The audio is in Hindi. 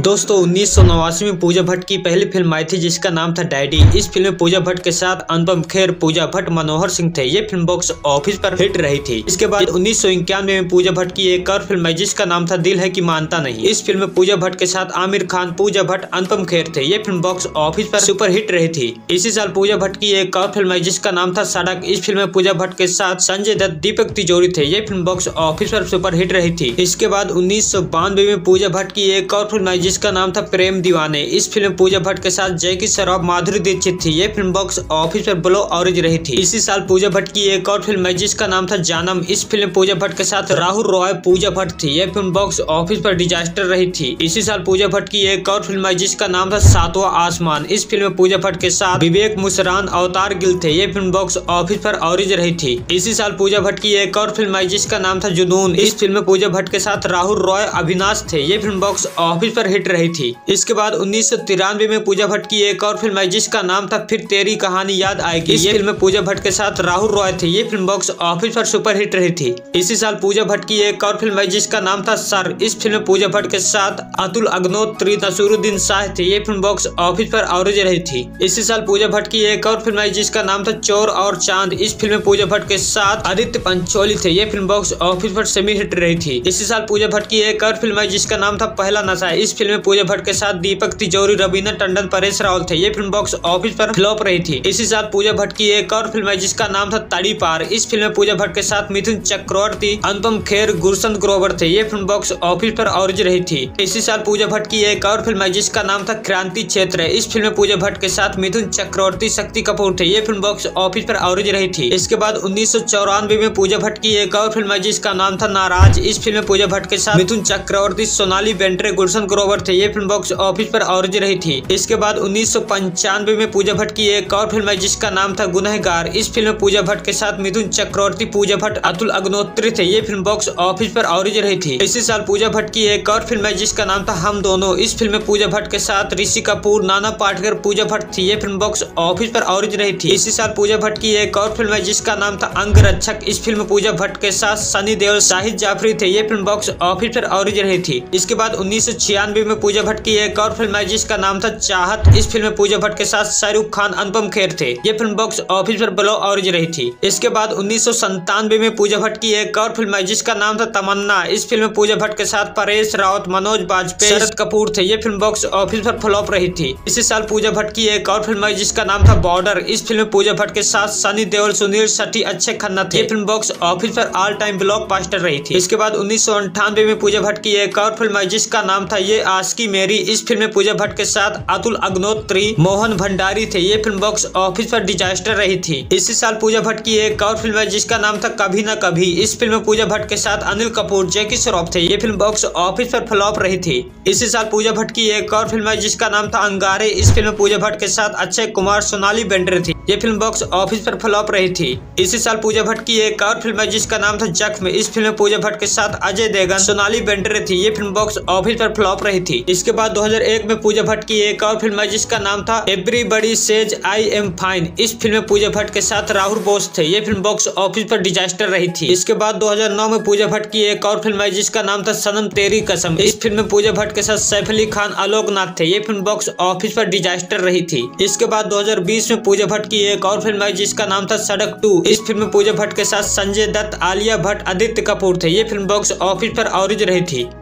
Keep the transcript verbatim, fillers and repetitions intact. दोस्तों उन्नीस सौ नवासी में पूजा भट्ट की पहली फिल्म आई थी जिसका नाम था डैडी। इस फिल्म में पूजा भट्ट के साथ अनुपम खेर, पूजा भट्ट, मनोहर सिंह थे। ये फिल्म बॉक्स ऑफिस पर हिट रही थी। इसके बाद उन्नीस सौ इक्यानवे में पूजा भट्ट की एक और फिल्म है जिसका नाम था दिल है कि मानता नहीं। इस फिल्म में पूजा भट्ट के साथ आमिर खान, पूजा भट्ट, अनुपम खेर थे। ये फिल्म बॉक्स ऑफिस पर सुपर हिट रही थी। इसी साल पूजा भट्ट की एक और फिल्म है जिसका नाम था सड़क। इस फिल्म में पूजा भट्ट के साथ संजय दत्त, दीपक तिजोरी थे। ये फिल्म बॉक्स ऑफिस पर सुपर हिट रही थी। इसके बाद उन्नीस सौ बानवे में पूजा भट्ट की एक और फिल्म जिसका नाम था प्रेम दीवाने। इस फिल्म में पूजा भट्ट के साथ जैकी श्रॉफ, माधुरी दीक्षित थी। ये फिल्म बॉक्स ऑफिस पर ब्लो ऑरेंज रही थी। इसी साल पूजा भट्ट की एक और फिल्म है जिसका नाम था जानम। इस फिल्म में पूजा भट्ट के साथ राहुल रॉय, पूजा भट्ट थी। ये फिल्म बॉक्स ऑफिस पर डिजास्टर रही थी। इसी साल पूजा भट्ट की एक और फिल्म है जिसका नाम था सातवां आसमान। इस फिल्म में पूजा भट्ट के साथ विवेक मुशरान, अवतार गिल थे। ये फिल्म बॉक्स ऑफिस पर ऑरेंज रही थी। इसी साल पूजा भट्ट की एक और फिल्म है जिसका नाम था जुनून। इस फिल्म में पूजा भट्ट के साथ राहुल रॉय, अविनाश थे। ये फिल्म बॉक्स ऑफिस पर हिट रही थी। इसके बाद उन्नीस सौ तिरानवे में पूजा भट्ट की एक और फिल्म है जिसका नाम था फिर तेरी कहानी याद आएगी। इस फिल्म में पूजा भट्ट के साथ राहुल रॉय थे। ये फिल्म बॉक्स ऑफिस पर सुपर हिट रही थी। इसी साल पूजा भट्ट की एक और फिल्म है जिसका नाम था सर। इस फिल्म में पूजा भट्ट के साथ अतुल अग्निहोत्री, नसूरुद्दीन शाह थे। ये फिल्म बॉक्स ऑफिस पर ऑरेंज रही थी। इसी साल पूजा भट्ट की एक और फिल्म है जिसका नाम था चोर और चांद। इस फिल्म में पूजा भट्ट के साथ आदित्य पंचोली थे। ये फिल्म बॉक्स ऑफिस पर सेमी हिट रही थी। इसी साल पूजा भट्ट की एक और फिल्म है जिसका नाम था पहला नशा। इस फिल्म में पूजा भट्ट के साथ दीपक तिजोरी, रवींदर टंडन, परेश रावल थे। ये फिल्म बॉक्स ऑफिस पर फ्लॉप रही थी। इसी साल पूजा भट्ट की एक और फिल्म है जिसका नाम था तड़ी पार। इस फिल्म में पूजा भट्ट के साथ मिथुन चक्रवर्ती, अनुपम खेर, गुरशंत ग्रोवर थे। ये फिल्म बॉक्स ऑफिस पर ऑरेंज रही थी। इसी साल पूजा भट्ट की एक और फिल्म है जिसका नाम था क्रांति क्षेत्र। इस फिल्म में पूजा भट्ट के साथ मिथुन चक्रवर्ती, शक्ति कपूर थे। ये फिल्म बॉक्स ऑफिस पर ऑरेंज रही थी। इसके बाद उन्नीस सौ चौरानवे में पूजा भट्ट की एक और फिल्म है जिसका नाम था नाराज। इस फिल्म में पूजा भट्ट के साथ मिथुन चक्रवर्ती, सोनाली बेंद्रे, गुरशंत ग्रोवर थे। ये फिल्म बॉक्स ऑफिस पर ऑरेंज रही थी। इसके बाद उन्नीस सौ पंचानवे में पूजा भट्ट की एक और फिल्म है जिसका नाम था गुनहगार। इस फिल्म में पूजा भट्ट के साथ मिथुन चक्रवर्ती, पूजा भट्ट, अतुल अग्निहोत्री थे। ये फिल्म बॉक्स ऑफिस पर ऑरेंज रही थी। इसी साल पूजा भट्ट की एक और फिल्म है जिसका नाम था हम दोनों। इस फिल्म में पूजा भट्ट के साथ ऋषि कपूर, नाना पाटेकर, पूजा भट्ट थी। ये फिल्म बॉक्स ऑफिस पर ऑरेंज रही थी। इसी साल पूजा भट्ट की एक और फिल्म है जिसका नाम था अंगरक्षक। इस फिल्म में पूजा भट्ट के साथ सनी देओल, शाहिद जाफरी थे। ये फिल्म बॉक्स ऑफिस पर ऑरेंज रही थी। इसके बाद उन्नीस सौ छियानवे में पूजा भट्ट की एक और फिल्म है जिसका नाम था चाहत। इस फिल्म में पूजा भट्ट के साथ शाहरुख खान, अनुपम खेर थे। ये फिल्म बॉक्स ऑफिस पर ब्लो ऑरेंज रही थी। इसके बाद उन्नीस सौ संतानवे में पूजा भट्ट की एक और फिल्म है जिसका नाम था तमन्ना। इस फिल्म में पूजा भट्ट के साथ परेश रावल, मनोज बाजपेई, शरद कपूर थे। ये फिल्म बॉक्स ऑफिस पर फ्लॉप रही थी। इसी साल पूजा भट्ट की एक और फिल्म है जिसका नाम था बॉर्डर। इस फिल्म में पूजा भट्ट के साथ सनी देओल, सुनील शेट्टी, अच्छे खन्ना थे। ये फिल्म बॉक्स ऑफिस पर ऑल टाइम ब्लॉकबस्टर रही थी। इसके बाद उन्नीस सौ अंठानवे में पूजा भट्ट की एक और फिल्म है जिसका नाम था ये आशिकी मेरी। इस फिल्म में पूजा भट्ट के साथ अतुल अग्निहोत्री, मोहन भंडारी थे। ये फिल्म बॉक्स ऑफिस पर डिजास्टर रही थी। इसी साल पूजा भट्ट की एक और फिल्म है जिसका नाम था कभी न कभी। इस फिल्म में पूजा भट्ट के साथ अनिल कपूर, जैकी श्रॉफ थे। ये फिल्म बॉक्स ऑफिस पर फ्लॉप रही थी। इसी साल पूजा भट्ट की एक और फिल्म है जिसका नाम था अंगारे। इस फिल्म में पूजा भट्ट के साथ अक्षय कुमार, सोनाली बेंद्रे थी। ये फिल्म बॉक्स ऑफिस पर फ्लॉप रही थी। इसी साल पूजा भट्ट की एक और फिल्म है जिसका नाम था जख्म। इस फिल्म में पूजा भट्ट के साथ अजय देवगन, सोनाली बेंद्रे थी। ये फिल्म बॉक्स ऑफिस पर फ्लॉप रही थी। इसके बाद दो हज़ार एक में पूजा भट्ट की एक और फिल्म है जिसका नाम था everybody says I am fine. इस फिल्म में पूजा भट्ट के साथ राहुल बोस थे। ये फिल्म बॉक्स ऑफिस पर डिजास्टर रही थी। इसके बाद दो हज़ार नौ में पूजा भट्ट की एक और फिल्म है जिसका नाम था सनम तेरी कसम। इस फिल्म में पूजा भट्ट के साथ सैफ अली खान, आलोकनाथ थे। ये फिल्म बॉक्स ऑफिस पर डिजास्टर रही थी। इसके बाद दो हज़ार बीस में पूजा भट्ट की एक और फिल्म है जिसका नाम था सड़क टू। इस फिल्म में पूजा भट्ट के साथ संजय दत्त, आलिया भट्ट, आदित्य कपूर थे। ये फिल्म बॉक्स ऑफिस पर ऑरेंज रही थी।